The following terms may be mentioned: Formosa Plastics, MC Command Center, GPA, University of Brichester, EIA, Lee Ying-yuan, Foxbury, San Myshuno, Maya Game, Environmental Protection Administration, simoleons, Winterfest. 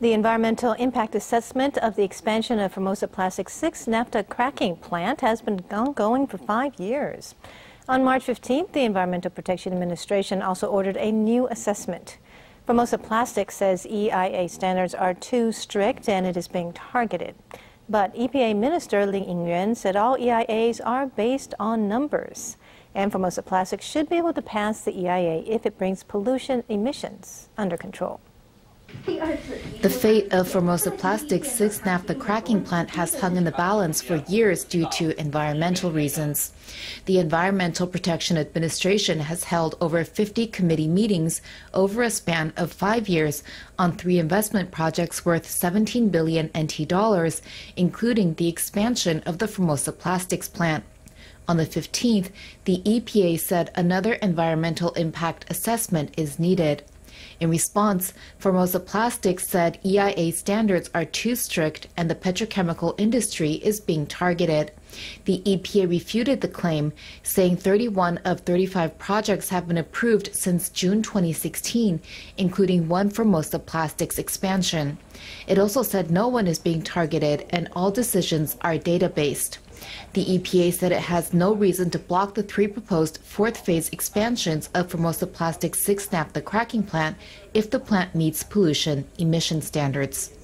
The environmental impact assessment of the expansion of Formosa Plastics' 6th naphtha cracking plant has been ongoing for 5 years. On March 15th, the Environmental Protection Administration also ordered a new assessment. Formosa Plastics says EIA standards are too strict and it is being targeted. But EPA Minister Lee Ying-yuan said all EIAs are based on numbers. And Formosa Plastics should be able to pass the EIA if it brings pollution emissions under control. The fate of Formosa Plastics' 6th naphtha cracking plant has hung in the balance for years due to environmental reasons. The Environmental Protection Administration has held over 50 committee meetings over a span of 5 years on 3 investment projects worth 17 billion NT dollars, including the expansion of the Formosa Plastics plant. On the 15th, the EPA said another environmental impact assessment is needed. In response, Formosa Plastics said EIA standards are too strict and the petrochemical industry is being targeted. The EPA refuted the claim, saying 31 of 35 projects have been approved since June 2016, including one Formosa Plastics expansion. It also said no one is being targeted and all decisions are data-based. The EPA said it has no reason to block the 3 proposed 4th-phase expansions of Formosa Plastics' 6th naphtha cracking plant if the plant meets pollution emission standards.